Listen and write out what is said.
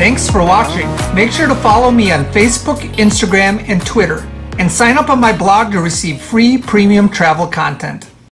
Thanks for watching. Make sure to follow me on Facebook, Instagram, and Twitter, and sign up on my blog to receive free premium travel content.